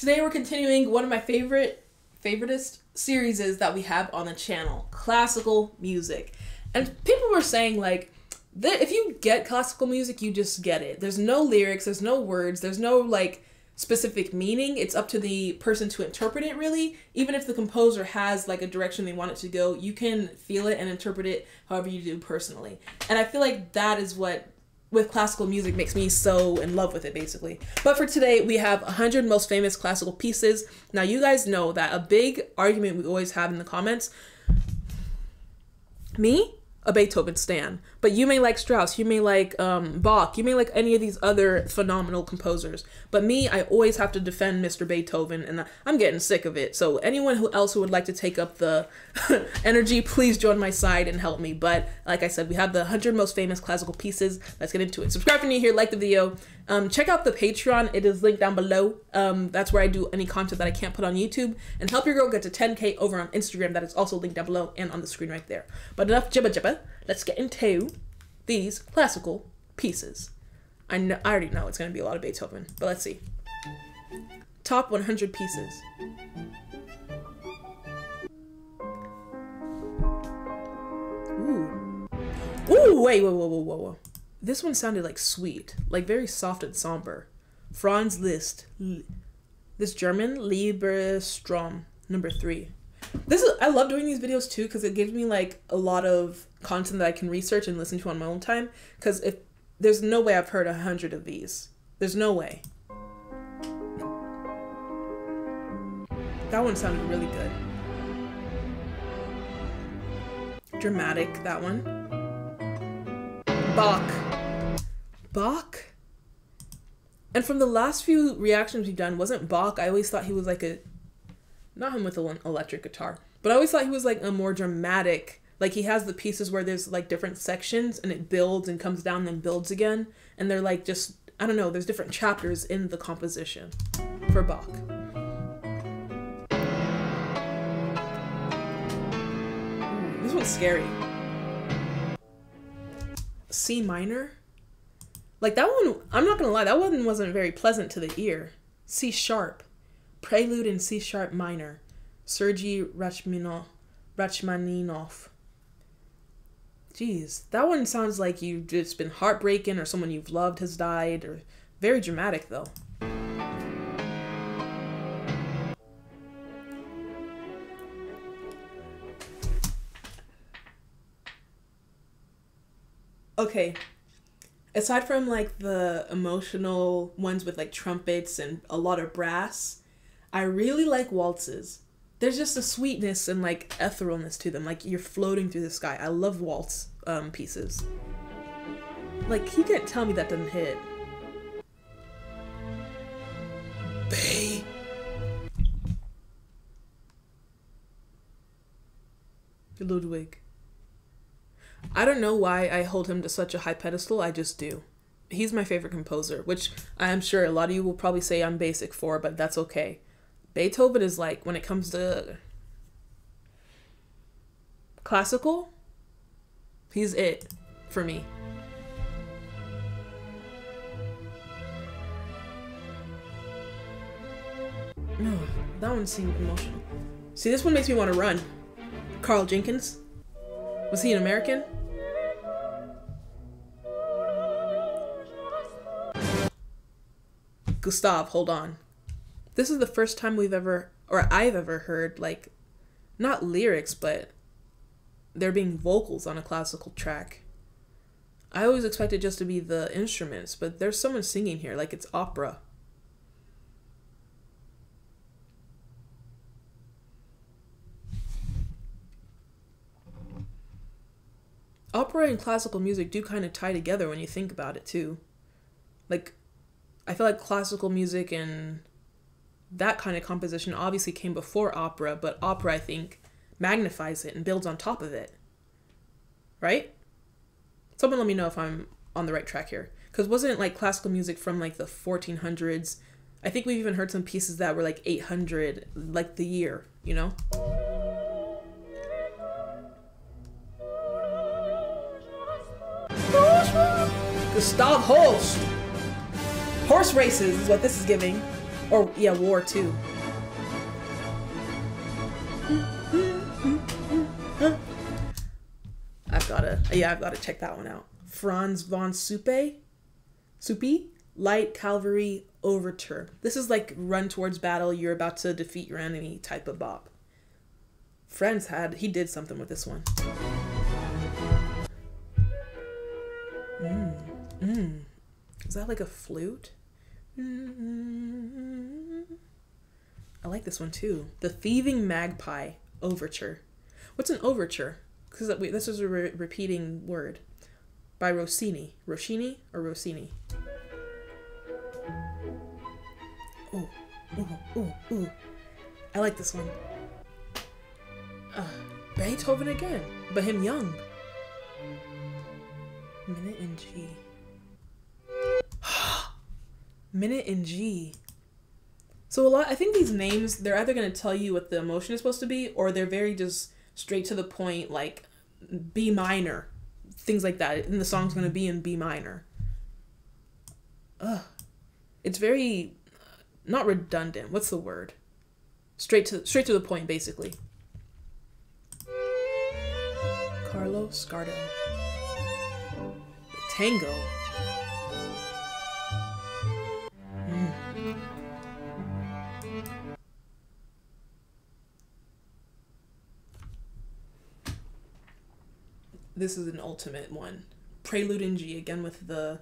Today we're continuing one of my favoritist series that we have on the channel, classical music. And people were saying, like, that if you get classical music, you just get it. There's no lyrics, there's no words, there's no, like, specific meaning. It's up to the person to interpret it, really. Even if the composer has, like, a direction they want it to go, you can feel it and interpret it however you do personally. And I feel like that is what, with classical music, makes me so in love with it, basically. But for today, we have 100 most famous classical pieces. Now, you guys know that a big argument we always have in the comments, me? A Beethoven stan, but you may like Strauss, you may like Bach, you may like any of these other phenomenal composers, but me, I always have to defend Mr. Beethoven, and I'm getting sick of it. So anyone who would like to take up the energy, please join my side and help me. But like I said, we have the 100 most famous classical pieces. Let's get into it. Subscribe if you're new here, like the video, check out the Patreon, it is linked down below. That's where I do any content that I can't put on YouTube, and help your girl get to 10K over on Instagram, that is also linked down below and on the screen right there. But enough jibba jibba. Let's get into these classical pieces. I already know it's going to be a lot of Beethoven, but let's see. Top 100 pieces. Ooh. Ooh, wait, whoa, whoa, whoa, whoa, whoa. This one sounded like sweet, like very soft and somber. Franz Liszt. This German, Liebestraum, number 3. This is, I love doing these videos too, because it gives me like a lot of content that I can research and listen to on my own time, because if there's no way I've heard 100 of these, there's no way. That one sounded really good, dramatic, that one. Bach. And from the last few reactions we've done, wasn't Bach, I always thought he was like a, not him with an electric guitar, but I always thought he was like a more dramatic, like he has the pieces where there's like different sections and it builds and comes down and builds again. And they're like, just, I don't know, there's different chapters in the composition for Bach. Ooh, this one's scary. C minor. Like that one, I'm not gonna lie, that one wasn't very pleasant to the ear. C sharp. Prelude in C sharp minor, Sergei Rachmaninoff. Jeez, that one sounds like you've just been heartbreaking, or someone you've loved has died, or very dramatic though. Okay. Aside from like the emotional ones with like trumpets and a lot of brass, I really like waltzes. There's just a sweetness and like etheralness to them. Like you're floating through the sky. I love waltz pieces. Like you can't tell me that doesn't hit. Bay. Ludwig. I don't know why I hold him to such a high pedestal. I just do. He's my favorite composer, which I'm sure a lot of you will probably say I'm basic for, but that's okay. Beethoven is like, when it comes to classical, he's it for me. No, that one seemed emotional. See, this one makes me want to run. Carl Jenkins. Was he an American? Gustav, hold on. This is the first time we've ever, or I've ever heard, like, not lyrics, but there being vocals on a classical track. I always expected just to be the instruments, but there's someone singing here, like it's opera. Opera and classical music do kind of tie together when you think about it, too. Like, I feel like classical music and that kind of composition obviously came before opera, but opera, I think, magnifies it and builds on top of it. Right? Someone let me know if I'm on the right track here. Because wasn't, like, classical music from, like, the 1400s? I think we've even heard some pieces that were, like, 800, like, the year, you know? Gustav Holst! Horse races is what this is giving. Or, yeah, War II. I've gotta check that one out. Franz von Suppe, Light Cavalry Overture. This is like run towards battle, you're about to defeat your enemy type of bop. Franz did something with this one. Is that like a flute? I like this one too. The Thieving Magpie Overture. What's an overture? Because this is a repeating word. By Rossini. Rossini? Ooh, ooh, ooh, ooh. I like this one. Beethoven again, but him young. Minute in G. Minute in G. So I think these names, they're either going to tell you what the emotion is supposed to be, or they're very just straight to the point, like B minor, things like that. And the song's going to be in B minor. It's very, not redundant. What's the word? Straight to the point, basically. Carlos Gardel. The tango. This is an ultimate one. Prelude in G, again with the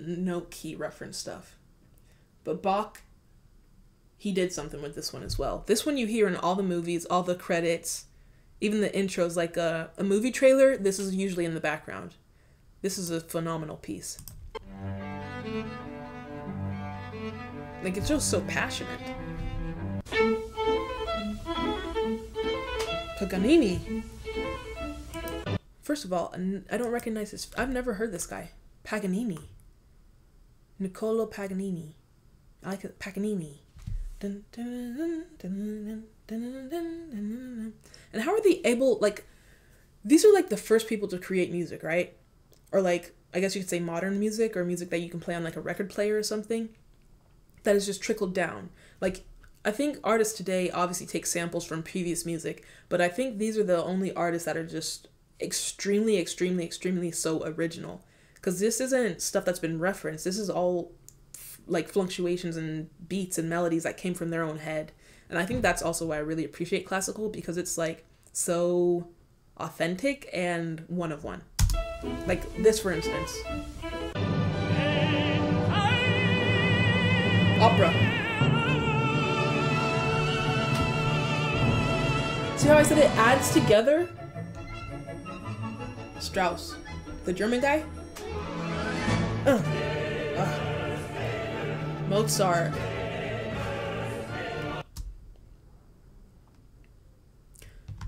note key reference stuff. But Bach, he did something with this one as well. This one you hear in all the movies, all the credits, even the intros, like a movie trailer, this is usually in the background. This is a phenomenal piece. Like, it's just so passionate. Paganini. First of all, I don't recognize this. I've never heard this guy. Paganini. Niccolo Paganini. I like it. Paganini. Dun, dun, dun, dun, dun, dun, dun. And how are they able, like, these are like the first people to create music, right? Or like, I guess you could say modern music, or music that you can play on like a record player or something. That is just trickled down. Like, I think artists today obviously take samples from previous music, but I think these are the only artists that are just extremely, extremely, extremely so original. Because this isn't stuff that's been referenced. This is all like fluctuations and beats and melodies that came from their own head. And I think that's also why I really appreciate classical, because it's like so authentic and one of one. Like this, for instance. Opera. See how I said it adds together? Strauss, the German guy. Mozart.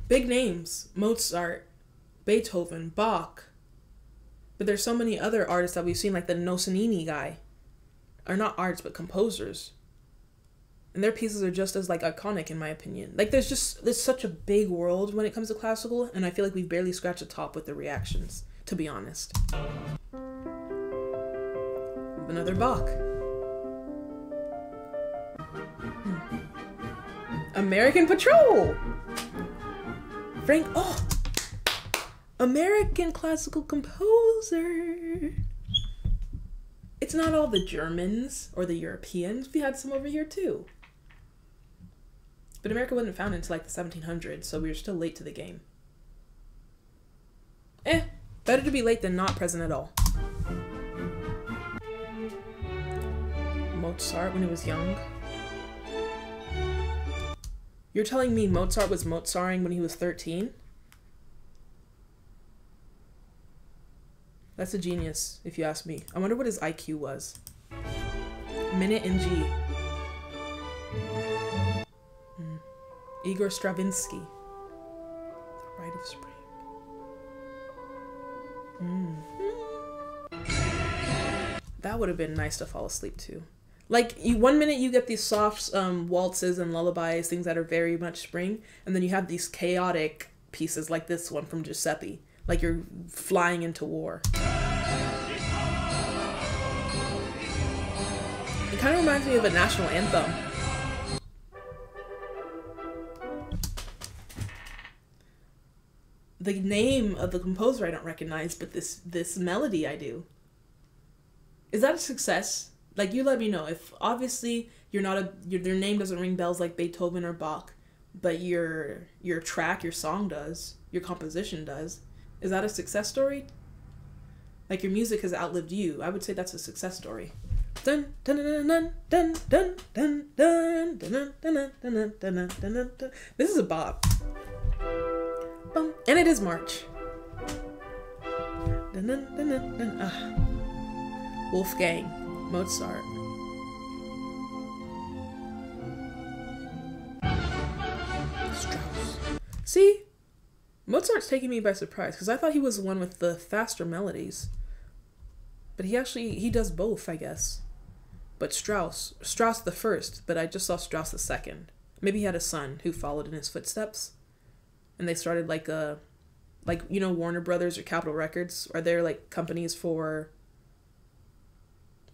Big names. Mozart, Beethoven, Bach. But there's so many other artists that we've seen, like the Rossini guy. Are not artists, but composers. And their pieces are just as like iconic, in my opinion. Like there's such a big world when it comes to classical, and I feel like we've barely scratched the top with the reactions, to be honest. Another Bach. American Patrol! Frank, oh! American classical composer! It's not all the Germans or the Europeans. We had some over here too. But America wasn't founded until like the 1700s, so we were still late to the game. Better to be late than not present at all. Mozart when he was young. You're telling me Mozart was Mozarting when he was 13? That's a genius, if you ask me. I wonder what his IQ was. Minute in G. Igor Stravinsky. The Rite of Spring. That would have been nice to fall asleep to. Like, one minute you get these soft waltzes and lullabies, things that are very much spring, and then you have these chaotic pieces like this one from Giuseppe. Like you're flying into war. It kind of reminds me of a national anthem. The name of the composer I don't recognize, but this melody I do. Is that a success? Like, you let me know. If obviously you're not your name doesn't ring bells like Beethoven or Bach, but your track, your song does, your composition does. Is that a success story? Like, your music has outlived you. I would say that's a success story. Dun dun dun dun dun dun dun dun dun dun dun dun dun dun. This is a bop. And it is March. Dun dun dun dun dun. Wolfgang Mozart. Strauss. See? Mozart's taking me by surprise, because I thought he was the one with the faster melodies. But he does both, I guess. But Strauss the first, but I just saw Strauss the second. Maybe he had a son who followed in his footsteps. And they started like you know, Warner Brothers or Capitol Records. Are there like companies for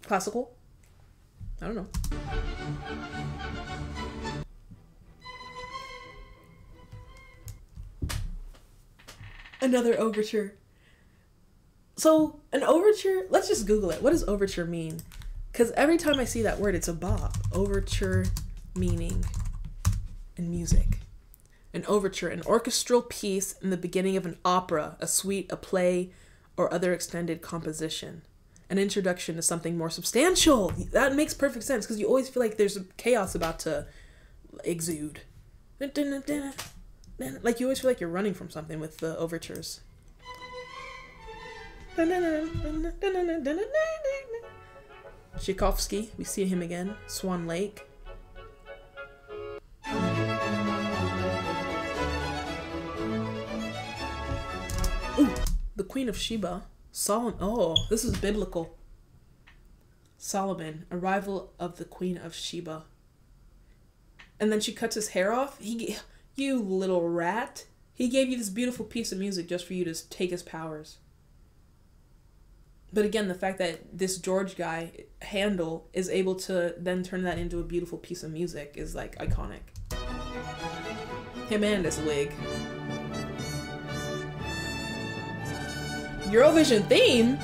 classical? I don't know. Another overture. So an overture, let's just Google it. What does overture mean? Because every time I see that word, it's a bop. Overture meaning in music. An overture, an orchestral piece in the beginning of an opera, a suite, a play, or other extended composition. An introduction to something more substantial. That makes perfect sense, because you always feel like there's chaos about to exude. Like, you always feel like you're running from something with the overtures. Tchaikovsky, we see him again. Swan Lake. The Queen of Sheba, Solomon. Oh, this is biblical. Solomon, Arrival of the Queen of Sheba. And then she cuts his hair off. You little rat. He gave you this beautiful piece of music just for you to take his powers. But again, the fact that this George guy, Handel, is able to then turn that into a beautiful piece of music is like iconic. Him and his wig. Eurovision theme?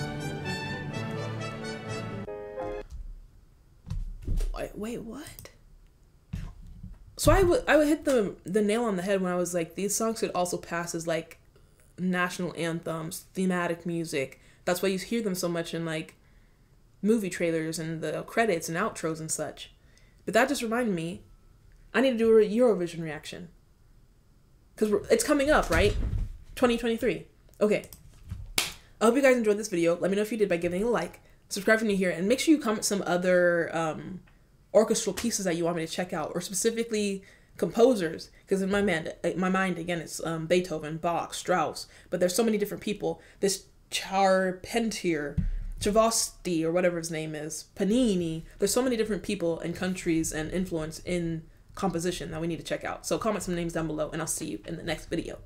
Wait, what? So I would hit the nail on the head when I was like, these songs could also pass as like national anthems, thematic music. That's why you hear them so much in like movie trailers and the credits and outros and such. But that just reminded me, I need to do a Eurovision reaction. Because it's coming up, right? 2023. Okay. I hope you guys enjoyed this video. Let me know if you did by giving a like, subscribe if you're new here, and make sure you comment some other orchestral pieces that you want me to check out, or specifically composers, because in my mind, again, it's Beethoven, Bach, Strauss, but there's so many different people. This Charpentier, Tchaikovsky, or whatever his name is, Paganini, there's so many different people and countries and influence in composition that we need to check out. So comment some names down below, and I'll see you in the next video.